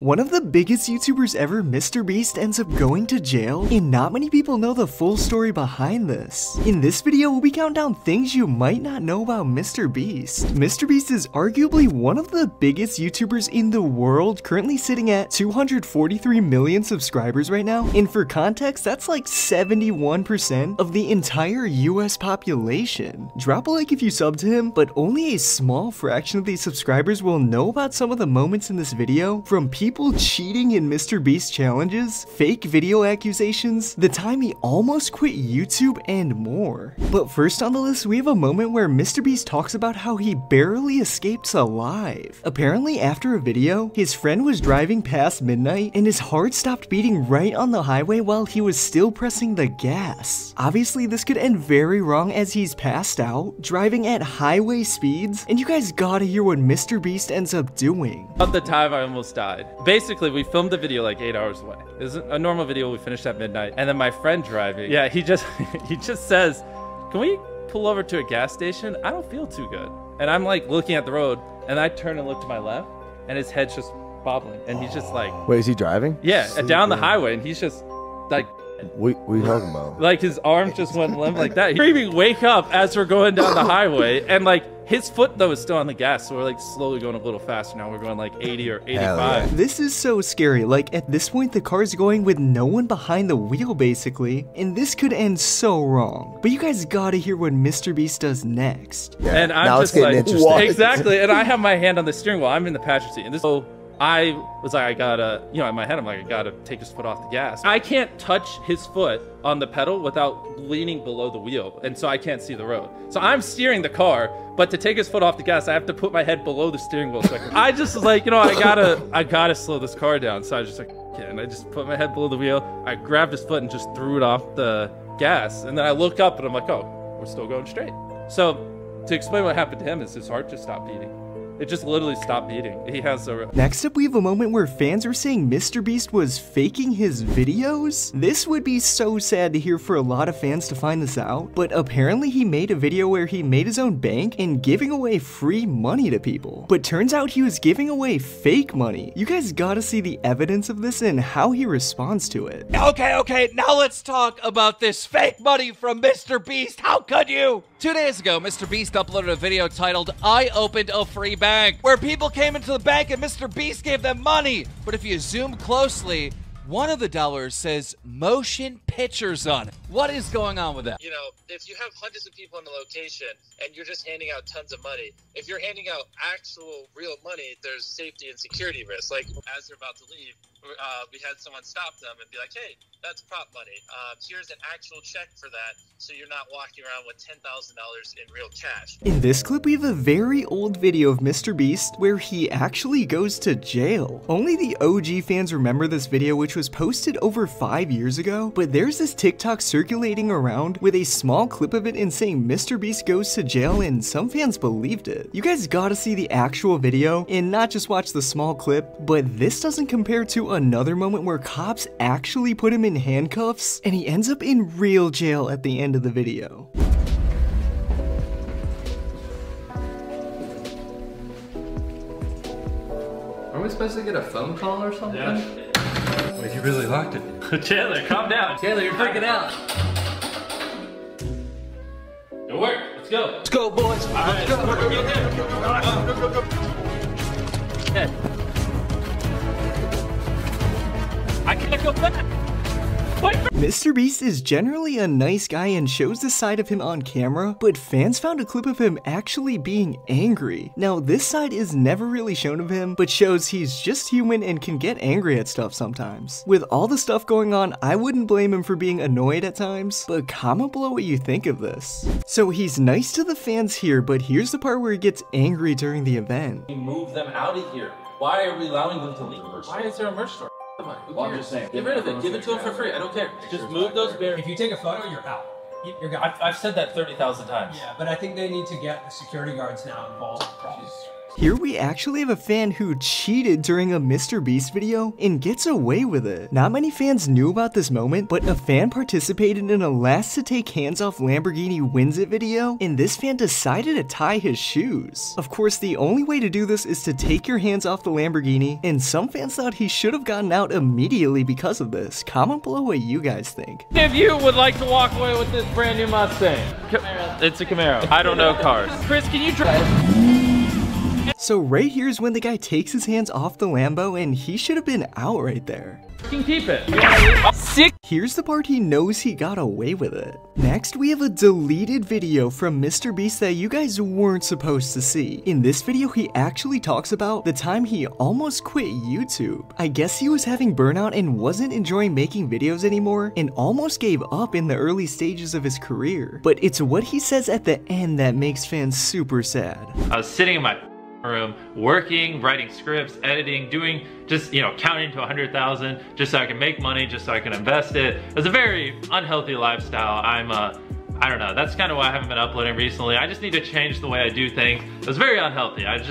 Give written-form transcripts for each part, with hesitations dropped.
One of the biggest YouTubers ever, MrBeast, ends up going to jail, and not many people know the full story behind this. In this video, we count down things you might not know about MrBeast. MrBeast is arguably one of the biggest YouTubers in the world, currently sitting at 243 million subscribers right now, and for context, that's like 71% of the entire US population. Drop a like if you sub to him, but only a small fraction of these subscribers will know about some of the moments in this video, from people cheating in MrBeast challenges, fake video accusations, the time he almost quit YouTube, and more. But first on the list, we have a moment where MrBeast talks about how he barely escapes alive. Apparently after a video, his friend was driving past midnight and his heart stopped beating right on the highway while he was still pressing the gas. Obviously this could end very wrong as he's passed out, driving at highway speeds, and you guys gotta hear what MrBeast ends up doing. About the time I almost died. Basically, we filmed the video like 8 hours away. It was a normal video, we finished at midnight. And then my friend driving, yeah, he just says, "Can we pull over to a gas station? I don't feel too good." And I'm like looking at the road, and I turn and look to my left, and his head's just bobbling. And he's just like... Wait, is he driving? Yeah, so down the highway, and he's just like... What are you talking about? Like his arm just went limp like that. He's screaming, "Wake up," as we're going down the highway, and like... His foot, though, is still on the gas, so we're like slowly going a little faster now. We're going like 80 or 85. Yeah. This is so scary. Like, at this point, the car's going with no one behind the wheel, basically, and this could end so wrong. But you guys gotta hear what MrBeast does next. Yeah. And I'm now just like, what? Exactly, and I have my hand on the steering wheel. I'm in the passenger seat, and this... So I was like, I gotta, you know, in my head, I'm like, I gotta take his foot off the gas. I can't touch his foot on the pedal without leaning below the wheel, and so I can't see the road. So I'm steering the car, but to take his foot off the gas, I have to put my head below the steering wheel. So I just was like, you know, I gotta slow this car down. So I was just like, yeah, and I just put my head below the wheel. I grabbed his foot and just threw it off the gas. And then I look up and I'm like, oh, we're still going straight. So to explain what happened to him is his heart just stopped beating. It just literally stopped beating. He has a... Next up, we have a moment where fans were saying MrBeast was faking his videos. This would be so sad to hear for a lot of fans to find this out, but apparently he made a video where he made his own bank and giving away free money to people. But turns out he was giving away fake money. You guys gotta see the evidence of this and how he responds to it. Okay, now let's talk about this fake money from MrBeast. How could you? 2 days ago, MrBeast uploaded a video titled, "I Opened a Free Bank," where people came into the bank and MrBeast gave them money. But if you zoom closely, one of the dollars says motion pictures on it. What is going on with that? You know, if you have hundreds of people in the location and you're just handing out tons of money, if you're handing out actual real money, there's safety and security risks. Like, as they're about to leave, we had someone stop them and be like, "Hey, that's prop money. Here's an actual check for that, so you're not walking around with $10,000 in real cash." In this clip, we have a very old video of MrBeast where he actually goes to jail. Only the OG fans remember this video, which was posted over 5 years ago, but there's this TikTok circulating around with a small clip of it and saying MrBeast goes to jail, and some fans believed it. You guys gotta see the actual video and not just watch the small clip, but this doesn't compare to another moment where cops actually put him in handcuffs and he ends up in real jail at the end of the video. Are we supposed to get a phone call or something? Yeah. Wait, you really locked it. Chandler, calm down. Chandler, you're freaking out. Good work. Let's go. Let's go, boys. All right. Let's go. Go. Okay. I can't go back. MrBeast is generally a nice guy and shows the side of him on camera, but fans found a clip of him actually being angry. Now, this side is never really shown of him, but shows he's just human and can get angry at stuff sometimes. With all the stuff going on, I wouldn't blame him for being annoyed at times, but comment below what you think of this. So he's nice to the fans here, but here's the part where he gets angry during the event. "We move them out of here. Why are we allowing them to leave? Why is there a merch store? Come on, well, I'm just saying. Get rid of it. Give it to him for free. I don't care. Just move those bears. If you take a photo, you're out. You're gone." I've said that 30,000 times. Yeah, but I think they need to get the security guards now involved. Here we actually have a fan who cheated during a MrBeast video and gets away with it. Not many fans knew about this moment, but a fan participated in a last to take hands off Lamborghini wins it video, and this fan decided to tie his shoes. Of course, the only way to do this is to take your hands off the Lamborghini, and some fans thought he should have gotten out immediately because of this. Comment below what you guys think. If you would like to walk away with this brand new Mustang. It's a Camaro. I don't know cars. Chris, can you drive? So right here is when the guy takes his hands off the Lambo, and he should have been out right there. You can keep it. Sick. Here's the part he knows he got away with it. Next, we have a deleted video from MrBeast that you guys weren't supposed to see. In this video, he actually talks about the time he almost quit YouTube. I guess he was having burnout and wasn't enjoying making videos anymore and almost gave up in the early stages of his career. But it's what he says at the end that makes fans super sad. I was sitting in my room working, writing scripts, editing, doing just, you know, counting to 100,000 just so I can make money, just so I can invest it. It's a very unhealthy lifestyle. I don't know, that's kind of why I haven't been uploading recently. I just need to change the way I do things. It was very unhealthy. I don't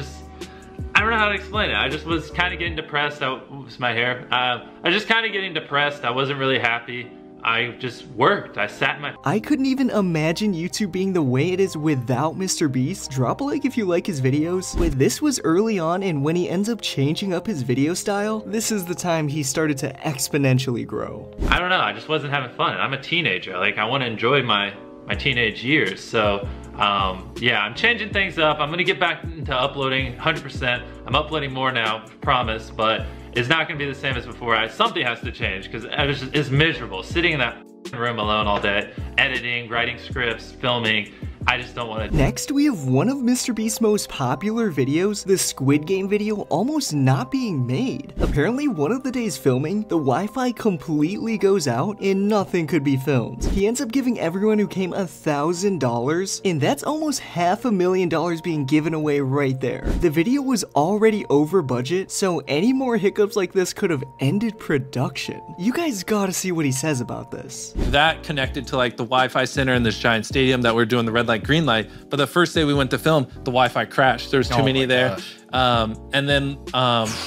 know how to explain it. I just was kind of getting depressed. Oops, my hair. I was just kind of getting depressed. I wasn't really happy. I just worked. I sat in my... I couldn't even imagine YouTube being the way it is without MrBeast. Drop a like if you like his videos. But this was early on, and when he ends up changing up his video style, this is the time he started to exponentially grow. I don't know. I just wasn't having fun. I'm a teenager. Like, I want to enjoy my teenage years. So, yeah, I'm changing things up. I'm going to get back into uploading 100%. I'm uploading more now, promise, but... it's not gonna be the same as before. Something has to change, because it's miserable. Sitting in that room alone all day, editing, writing scripts, filming, I just don't want to. Next, we have one of MrBeast's most popular videos, the Squid Game video, almost not being made. Apparently, one of the days filming, the Wi-Fi completely goes out and nothing could be filmed. He ends up giving everyone who came $1,000, and that's almost $500,000 being given away right there. The video was already over budget, so any more hiccups like this could have ended production. You guys gotta see what he says about this. That connected to like the Wi-Fi center in this giant stadium that we're doing the red light, green light, but the first day we went to film, the Wi-Fi crashed. There's too many there. And then we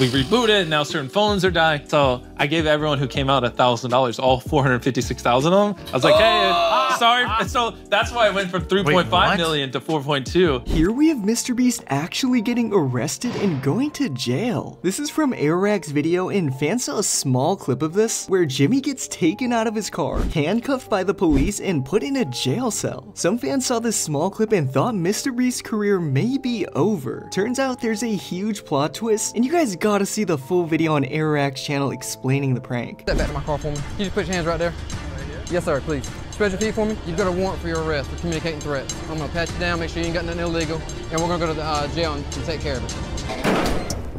rebooted, and now certain phones are dying. So I gave everyone who came out $1,000, all 456,000 of them. I was like, hey, sorry. So that's why I went from 3.5 million to 4.2. Here we have MrBeast actually getting arrested and going to jail. This is from Airrack's video, and fans saw a small clip of this where Jimmy gets taken out of his car, handcuffed by the police, and put in a jail cell. Some fans saw this small clip and thought MrBeast's career may be over. Turns out there's a huge plot twist, and you guys gotta see the full video on Airrack's channel explaining the prank. Step back to my car for me. You just put your hands right there. Right here? Yes, sir, please. Spread your feet for me. You've got a warrant for your arrest for communicating threats. I'm gonna pat you down, make sure you ain't got nothing illegal, and we're gonna go to the jail and take care of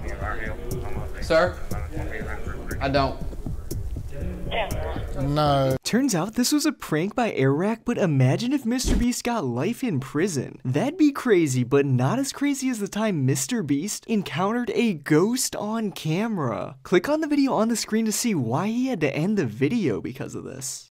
it. Sir? I don't. No. Turns out this was a prank by Airrack, but imagine if MrBeast got life in prison. That'd be crazy, but not as crazy as the time MrBeast encountered a ghost on camera. Click on the video on the screen to see why he had to end the video because of this.